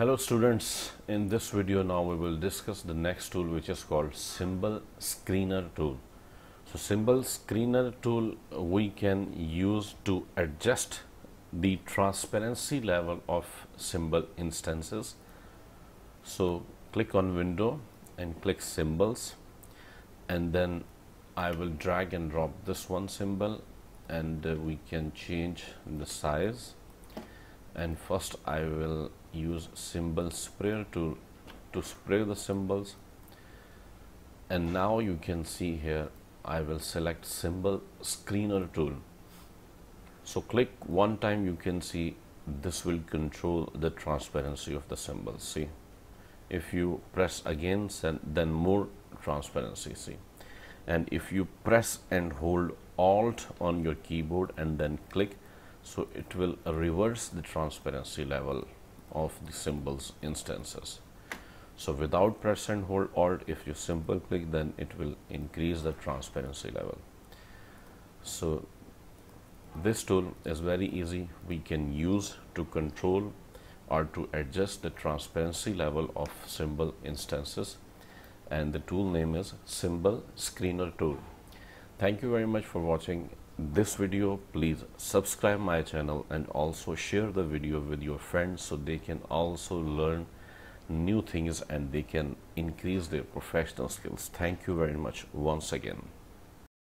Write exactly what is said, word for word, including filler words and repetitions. Hello students, in this video now we will discuss the next tool which is called Symbol Screener tool. So Symbol Screener tool we can use to adjust the transparency level of symbol instances. So click on Window and click Symbols, and then I will drag and drop this one symbol, and uh, we can change the size. And first I will use symbol sprayer to to spray the symbols. And now you can see here I will select Symbol Screener tool. So click one time, you can see this will control the transparency of the symbols. See, if you press again, then more transparency. See, and if you press and hold Alt on your keyboard and then click, so it will reverse the transparency level of the symbols instances. So without press and hold Alt, if you simple click, then it will increase the transparency level. So this tool is very easy, we can use to control or to adjust the transparency level of symbol instances, and the tool name is Symbol Screener tool. Thank you very much for watching this video. Please subscribe my channel and also share the video with your friends so they can also learn new things and they can increase their professional skills. Thank you very much once again.